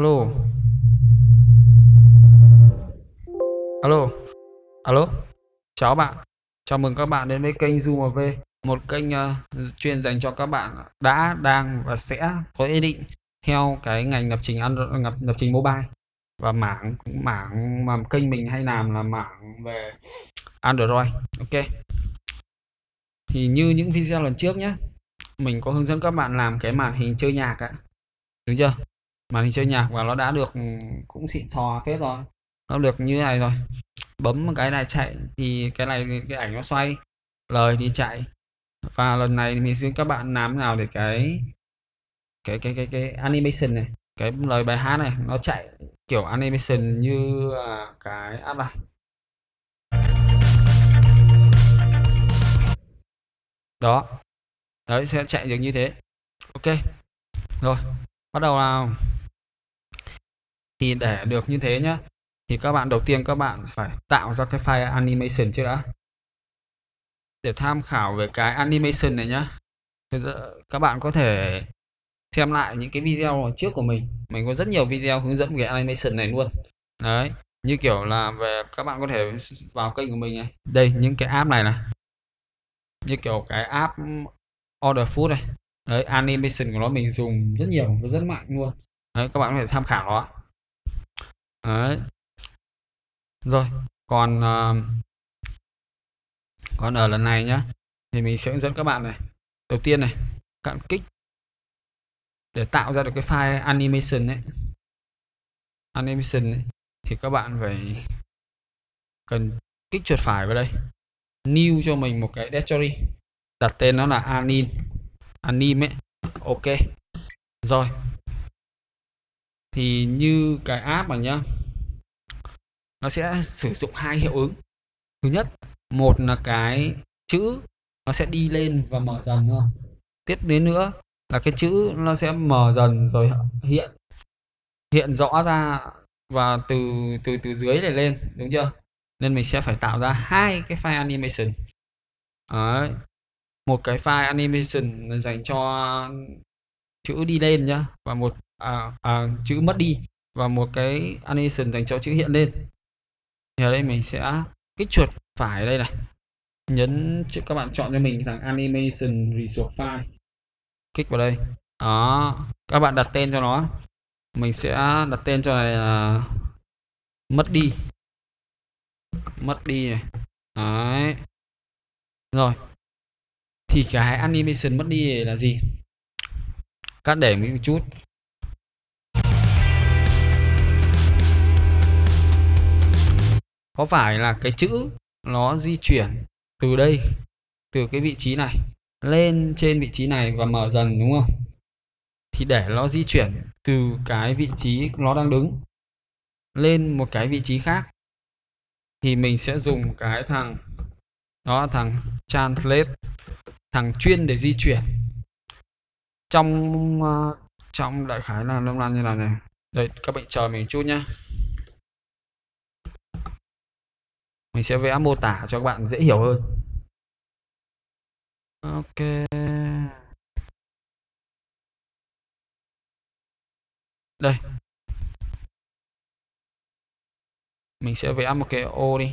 Alo. Alo. Alo. Chào bạn. Chào mừng các bạn đến với kênh Du MV, một kênh chuyên dành cho các bạn đã, đang và sẽ có ý định theo cái ngành lập trình Android, lập trình mobile. Và mảng mà kênh mình hay làm là mảng về Android. Ok. Thì như những video lần trước nhé, mình có hướng dẫn các bạn làm cái màn hình chơi nhạc ạ. Đúng chưa? Màn hình chơi nhạc và nó đã được cũng xịn sò phết rồi. Nó được như này rồi. Bấm một cái này chạy thì cái này cái ảnh nó xoay, lời thì chạy. Và lần này mình xin các bạn làm nào để cái animation này, cái lời bài hát này nó chạy kiểu animation như cái app này. Đó. Đấy, sẽ chạy được như thế. Ok. Rồi, bắt đầu nào. Thì để được như thế nhá, thì các bạn đầu tiên các bạn phải tạo ra cái file animation trước đã. Để tham khảo về cái animation này nhá, các bạn có thể xem lại những cái video trước của mình. Mình có rất nhiều video hướng dẫn về animation này luôn. Đấy, như kiểu là về các bạn có thể vào kênh của mình này. Đây, những cái app này này. Như kiểu cái app Order Food này. Đấy, animation của nó mình dùng rất nhiều và rất mạnh luôn. Đấy, các bạn có thể tham khảo nó. Đấy. Rồi, còn ở lần này nhá, thì mình sẽ hướng dẫn các bạn này. Đầu tiên này, các bạn kích để tạo ra được cái file animation ấy. Animation ấy, thì các bạn phải cần kích chuột phải vào đây. New cho mình một cái directory. Đặt tên nó là anim. Anim ấy. Ok. Rồi. Thì như cái app này nhá, nó sẽ sử dụng hai hiệu ứng. Thứ nhất, một là cái chữ nó sẽ đi lên và mở dần thôi. Tiếp đến nữa là cái chữ nó sẽ mở dần rồi hiện rõ ra và từ dưới này lên, đúng chưa? Nên mình sẽ phải tạo ra hai cái file animation. Đấy. Một cái file animation là dành cho chữ đi lên nhá, và một chữ mất đi, và một cái animation dành cho chữ hiện lên. Thì ở đây mình sẽ kích chuột phải đây này, nhấn chữ, các bạn chọn cho mình thằng animation resource file, kích vào đây. Đó, các bạn đặt tên cho nó. Mình sẽ đặt tên cho này là mất đi này. Đấy. Rồi. Thì cái animation mất đi này là gì? Cắt để mình một chút. Có phải là cái chữ nó di chuyển từ đây, từ cái vị trí này lên trên vị trí này và mở dần, đúng không? Thì để nó di chuyển từ cái vị trí nó đang đứng lên một cái vị trí khác, thì mình sẽ dùng cái thằng đó, thằng translate, thằng chuyên để di chuyển. Trong đại khái là nó làm như là này. Đây, các bạn chờ mình chút nhá. Mình sẽ vẽ mô tả cho các bạn dễ hiểu hơn. Ok. Đây. Mình sẽ vẽ một cái ô đi.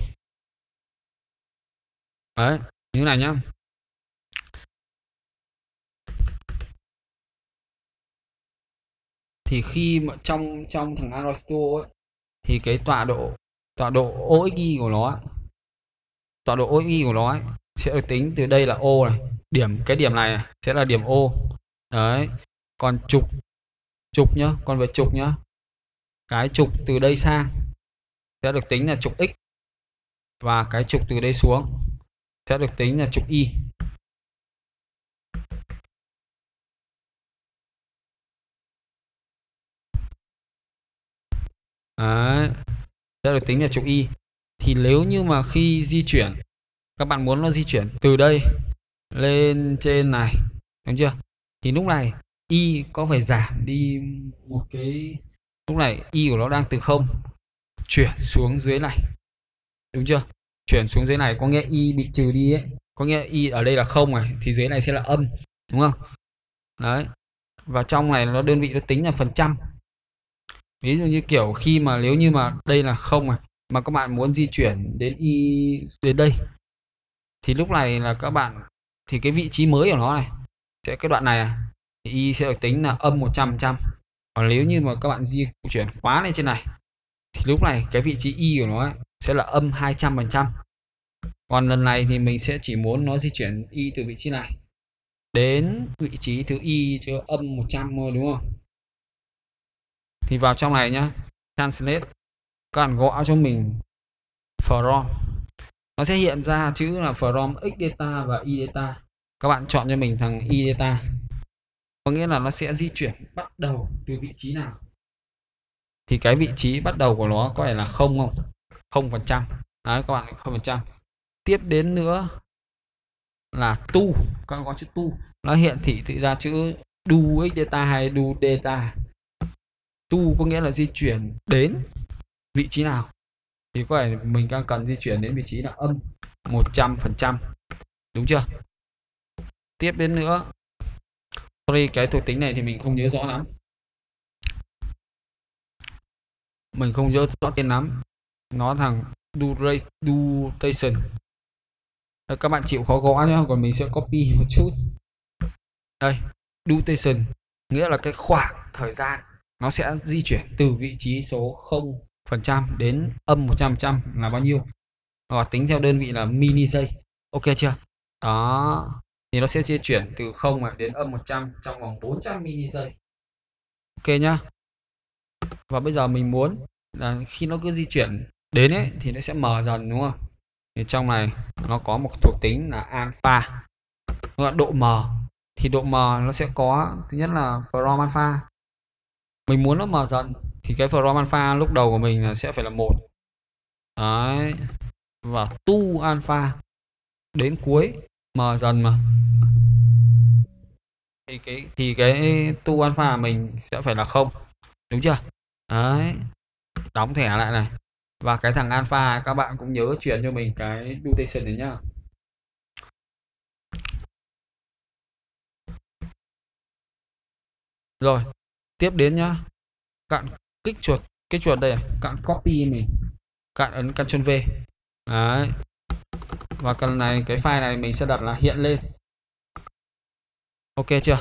Đấy, như này nhá. Thì khi mà trong thằng Android Studio ấy, thì cái tọa độ OXY của nó, sẽ được tính từ đây là O này, cái điểm này sẽ là điểm O. Đấy, còn trục nhá, cái trục từ đây sang sẽ được tính là trục X, và cái trục từ đây xuống sẽ được tính là trục Y. Đấy, sẽ được tính là trục Y. Thì nếu như mà khi di chuyển, các bạn muốn nó di chuyển từ đây lên trên này, đúng chưa? Thì lúc này Y có phải giảm đi một cái, lúc này Y của nó đang từ 0 chuyển xuống dưới này, đúng chưa? Chuyển xuống dưới này có nghĩa Y bị trừ đi ấy, có nghĩa Y ở đây là 0 này, thì dưới này sẽ là âm, đúng không? Đấy. Và trong này nó đơn vị nó tính là phần trăm. Ví dụ như kiểu khi mà nếu như mà đây là không này, mà các bạn muốn di chuyển đến đến đây, thì lúc này là các bạn thì cái vị trí mới của nó này sẽ cái đoạn này thì y sẽ được tính là âm 100%. Còn nếu như mà các bạn di chuyển quá lên trên này thì lúc này cái vị trí y của nó ấy, sẽ là âm 200%. Còn lần này thì mình sẽ chỉ muốn nó di chuyển y từ vị trí này đến vị trí thứ y cho âm 100 thôi, đúng không? Thì vào trong này nhá, translate, các bạn gõ cho mình from, nó sẽ hiện ra chữ là from x data và y data. Các bạn chọn cho mình thằng y data, có nghĩa là nó sẽ di chuyển bắt đầu từ vị trí nào. Thì cái vị trí bắt đầu của nó có thể là 0%. Đấy các bạn, 0%. Tiếp đến nữa là tu, các bạn có chữ tu, nó hiện thị tự ra chữ du x data hay du data. Tu có nghĩa là di chuyển đến vị trí nào, thì có thể mình đang cần di chuyển đến vị trí là âm 100%, đúng chưa? Tiếp đến nữa, sorry, cái thuộc tính này thì mình không nhớ rõ lắm, mình không nhớ rõ tên lắm, nó thằng duration. Các bạn chịu khó gõ nhé, còn mình sẽ copy một chút. Đây, duration nghĩa là cái khoảng thời gian nó sẽ di chuyển từ vị trí số 0% đến âm 100% là bao nhiêu, và tính theo đơn vị là mini giây, ok chưa? Đó, thì nó sẽ di chuyển từ 0 đến âm 100 trong vòng 400 mini giây, ok nhá. Và bây giờ mình muốn là khi nó cứ di chuyển đến ấy thì nó sẽ mở dần, đúng không? Thì trong này nó có một thuộc tính là alpha, nó là độ m. Thì độ m nó sẽ có, thứ nhất là from alpha, mình muốn nó mở dần thì cái from alpha lúc đầu của mình là sẽ phải là 1. Đấy, và to alpha đến cuối mở dần mà, thì cái to alpha mình sẽ phải là 0, đúng chưa? Đấy, đóng thẻ lại này. Và cái thằng alpha các bạn cũng nhớ chuyển cho mình cái duration đấy nhá. Rồi, tiếp đến nhá, cạn kích chuột, cái chuột đây, cạn copy mình, cạn ấn Ctrl V. Đấy. Và cái này, cái file này mình sẽ đặt là hiện lên. Ok chưa?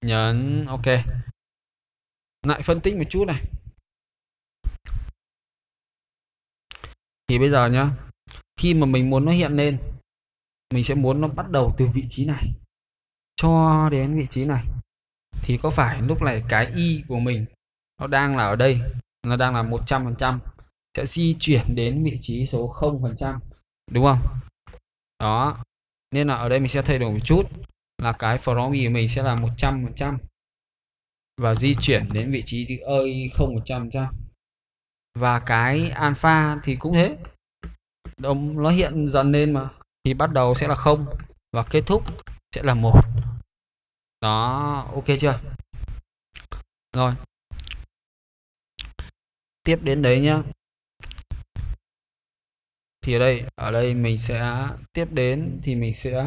Nhấn ok. Lại phân tích một chút này. Thì bây giờ nhá, khi mà mình muốn nó hiện lên, mình sẽ muốn nó bắt đầu từ vị trí này cho đến vị trí này. Thì có phải lúc này cái y của mình nó đang là ở đây, nó đang là 100%, sẽ di chuyển đến vị trí số 0%, đúng không? Đó, nên là ở đây mình sẽ thay đổi một chút, là cái from y của mình sẽ là 100% và di chuyển đến vị trí thứ ơi 0%. Và cái alpha thì cũng thế, nó hiện dần lên mà, thì bắt đầu sẽ là 0 và kết thúc sẽ là 1. Đó, ok chưa? Rồi, tiếp đến đấy nhá, thì ở đây mình sẽ tiếp đến, thì mình sẽ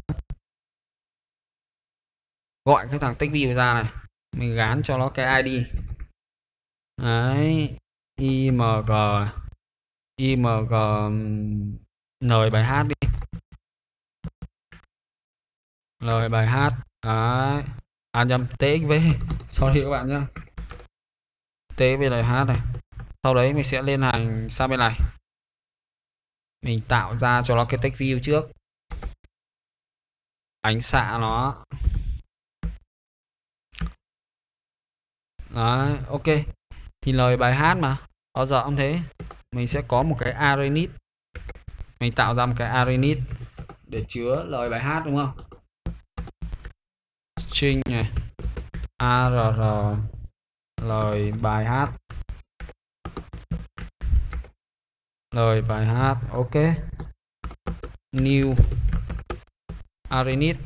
gọi cái thằng text view ra này, mình gán cho nó cái ID. Đấy, img lời bài hát đi, lời bài hát. Đấy, nhầm, txv, sorry các bạn nhá, txv lời hát này. Sau đấy mình sẽ lên hàng sang bên này, mình tạo ra cho nó cái text view trước, ánh xạ nó. Đấy, ok, thì lời bài hát mà bao giờ cũng thế, mình sẽ có một cái array init, mình tạo ra một cái array init để chứa lời bài hát, đúng không? String này, arr lời bài hát, lời bài hát, ok, new array init.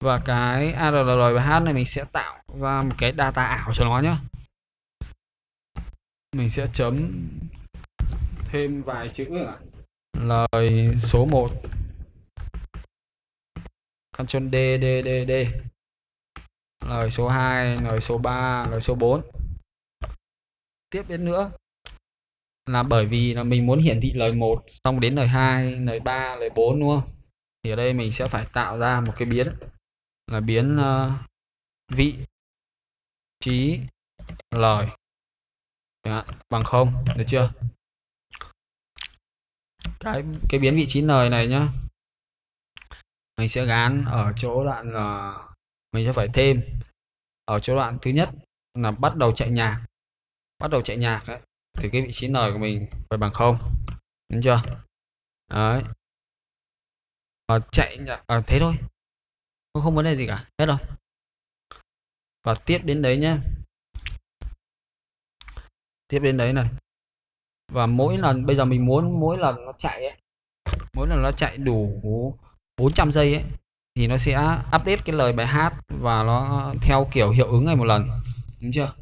Và cái arr lời bài hát này mình sẽ tạo ra một cái data ảo cho nó nhé. Mình sẽ chấm thêm vài chữ nữa. Lời số 1, Ctrl D. lời số 2, lời số 3, lời số 4. Tiếp đến nữa là bởi vì là mình muốn hiển thị lời 1 xong đến lời 2, lời 3, lời 4 luôn. Thì ở đây mình sẽ phải tạo ra một cái biến là biến vị trí lời bằng 0, được chưa? Cái biến vị trí lời này nhá, mình sẽ gán ở chỗ đoạn là mình sẽ phải thêm ở chỗ đoạn thứ nhất là bắt đầu chạy nhạc, ấy, thì cái vị trí lời của mình phải bằng 0, đúng chưa? Đấy. Chạy nhạc thế thôi, không vấn đề gì cả, hết rồi. Và tiếp đến đấy nhé, tiếp đến đấy này, và mỗi lần bây giờ mình muốn mỗi lần nó chạy ấy, mỗi lần nó chạy đủ 400 giây ấy, thì nó sẽ update cái lời bài hát và nó theo kiểu hiệu ứng ngày một lần, đúng chưa?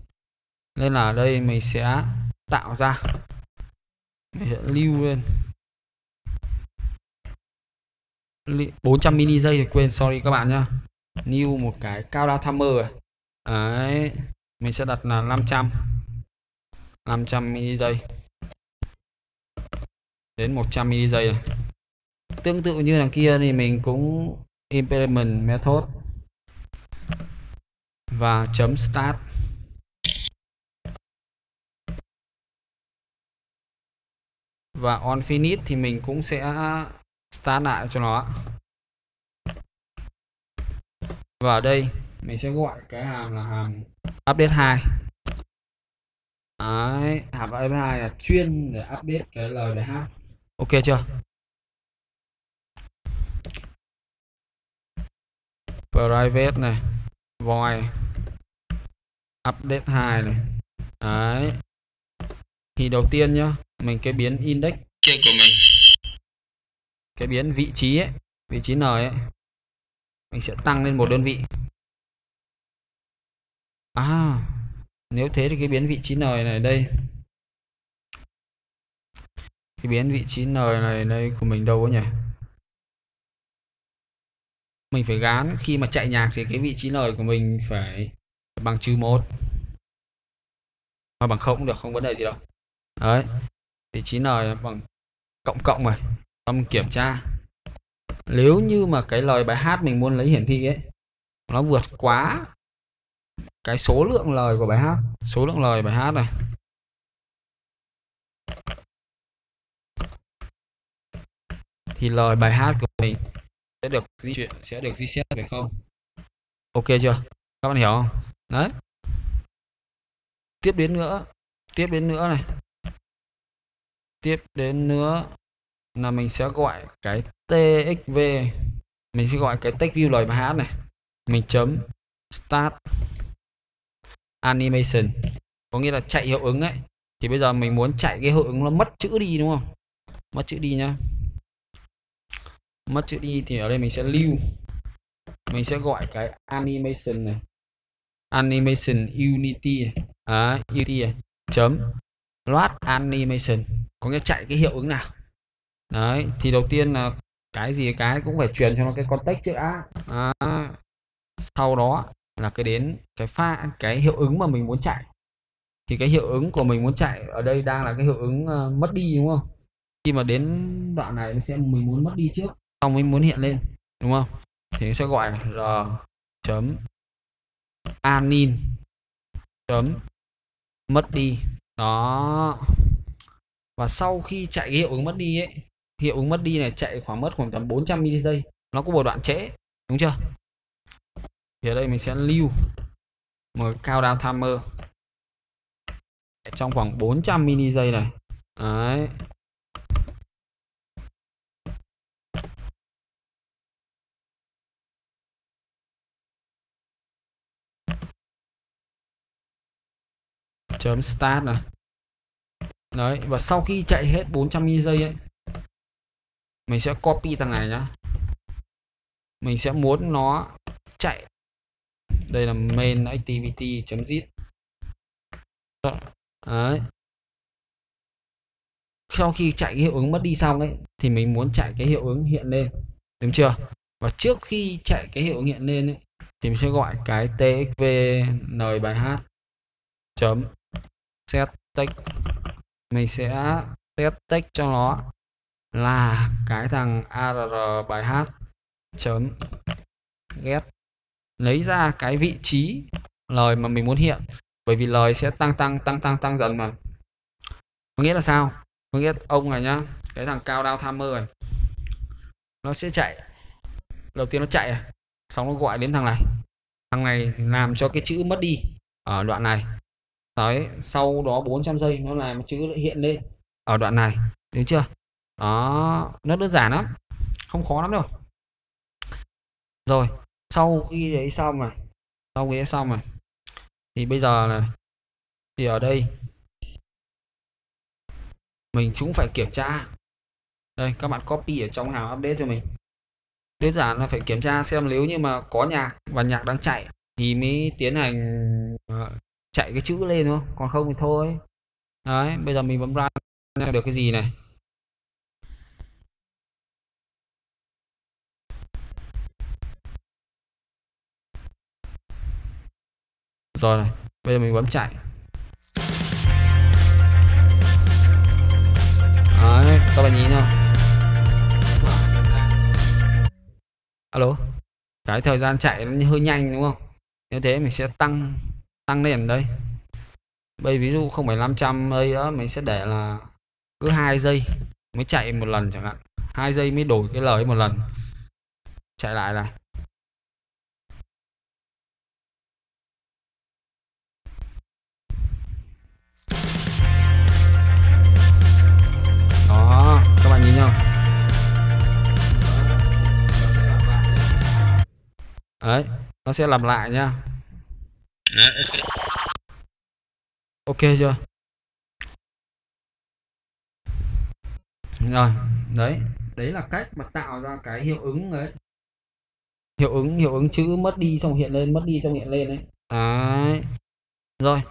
Nên là đây mình sẽ tạo ra, mình sẽ lưu lên 400 mini giây, quên, sorry các bạn nhá, new một cái countdown timer. Đấy, mình sẽ đặt là 500 mini giây đến 100 mini giây. Tương tự như đằng kia thì mình cũng implement method và chấm start. Và on finish thì mình cũng sẽ start lại cho nó. Và ở đây mình sẽ gọi cái hàm là hàm update 2. Đấy, hàm update 2 là chuyên để update cái lời bài hát. Ok chưa? Private này, void update 2 này. Đấy. Thì đầu tiên nhá, mình cái biến index kia của mình, cái biến vị trí ấy, vị trí n ấy, mình sẽ tăng lên một đơn vị. À, nếu thế thì cái biến vị trí n này đây, cái biến vị trí n này đây của mình đâu có nhỉ? Mình phải gán khi mà chạy nhạc thì cái vị trí n của mình phải bằng -1 hoặc bằng 0 cũng được, không vấn đề gì đâu. Đấy, vị trí n bằng cộng này, xong kiểm tra nếu như mà cái lời bài hát mình muốn lấy hiển thị ấy nó vượt quá cái số lượng lời của bài hát, số lượng lời bài hát này, thì lời bài hát của mình sẽ được di chuyển, sẽ được reset, phải không? Ok chưa? Các bạn hiểu không? Đấy. Tiếp đến nữa này. Tiếp đến nữa là mình sẽ gọi cái TXV, mình sẽ gọi cái text view lời bài hát này, mình chấm start animation, có nghĩa là chạy hiệu ứng ấy. Thì bây giờ mình muốn chạy cái hiệu ứng nó mất chữ đi, đúng không? Mất chữ đi nhá. Mất chữ đi thì ở đây mình sẽ lưu, mình sẽ gọi cái animation này, animation unity này, unity này, chấm load animation, có nghĩa chạy cái hiệu ứng nào. Đấy, thì đầu tiên là cái gì cái cũng phải truyền cho nó cái context chữ A. Sau đó là cái đến cái pha cái hiệu ứng mà mình muốn chạy. Thì cái hiệu ứng của mình muốn chạy ở đây đang là cái hiệu ứng mất đi, đúng không? Khi mà đến đoạn này nó sẽ mình muốn mất đi trước, xong mình muốn hiện lên, đúng không? Thì mình sẽ gọi là chấm anin chấm mất đi đó. Và sau khi chạy cái hiệu ứng mất đi ấy, hiệu ứng mất đi này chạy khoảng tầm 400 mili giây, nó có một đoạn trễ, đúng chưa? Thì ở đây mình sẽ lưu một countdown timer trong khoảng 400 mili giây này. Đấy. Chấm start này. Đấy, và sau khi chạy hết 400 mili giây ấy, mình sẽ copy thằng này nhá. Mình sẽ muốn nó chạy, đây là main activity.zip. Đấy. Sau khi chạy cái hiệu ứng mất đi xong ấy thì mình muốn chạy cái hiệu ứng hiện lên, đúng chưa? Và trước khi chạy cái hiệu ứng hiện lên ấy thì mình sẽ gọi cái txvn bài hát chấm set text. Mình sẽ set text cho nó là cái thằng arr bài hát chấm get, lấy ra cái vị trí lời mà mình muốn hiện, bởi vì lời sẽ tăng dần mà. Có nghĩa là sao? Có nghĩa ông này nhá, cái thằng countdown timer này nó sẽ chạy, đầu tiên nó chạy này, xong nó gọi đến thằng này, thằng này làm cho cái chữ mất đi ở đoạn này. Đấy, sau đó 400 giây nó làm chữ hiện lên ở đoạn này, được chưa? Đó, nó đơn giản lắm, không khó lắm đâu. Rồi sau khi đấy xong này, sau khi đấy xong này thì bây giờ này thì ở đây mình cũng phải kiểm tra. Đây các bạn copy ở trong hàng update cho mình. Đơn giản là phải kiểm tra xem nếu như mà có nhạc và nhạc đang chạy thì mới tiến hành chạy cái chữ lên thôi, còn không thì thôi. Đấy, bây giờ mình bấm ra được cái gì này. Rồi này, bây giờ mình bấm chạy. Đấy, các bạn nhìn không? Alo, cái thời gian chạy nó hơi nhanh đúng không? Nếu thế mình sẽ tăng lên đây. Bây ví dụ không phải 500 giây đó, mình sẽ để là cứ 2 giây mới chạy một lần chẳng hạn, 2 giây mới đổi cái lời một lần. Chạy lại này. Đó, các bạn nhìn nhau. Đấy, nó sẽ làm lại nhá. Ok chưa? Rồi, đấy là cách mà tạo ra cái hiệu ứng đấy. Hiệu ứng chữ mất đi xong hiện lên, mất đi xong hiện lên đấy. Đấy. Rồi.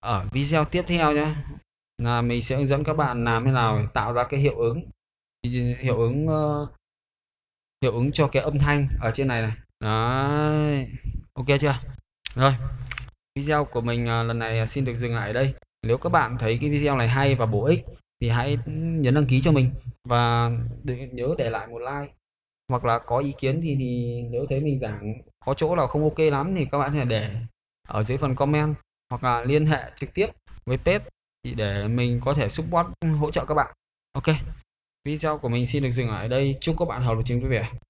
Ở video tiếp theo nhá, là mình sẽ hướng dẫn các bạn làm thế nào để tạo ra cái hiệu ứng cho cái âm thanh ở trên này này. Đấy. Ok chưa? Rồi. Video của mình lần này xin được dừng lại ở đây. Nếu các bạn thấy cái video này hay và bổ ích thì hãy nhấn đăng ký cho mình và nhớ để lại một like. Hoặc là có ý kiến thì nếu thấy mình giảng có chỗ là không ok lắm thì các bạn hãy để ở dưới phần comment hoặc là liên hệ trực tiếp với page thì để mình có thể support hỗ trợ các bạn. Ok. Video của mình xin được dừng lại ở đây. Chúc các bạn học được tiếng Việt.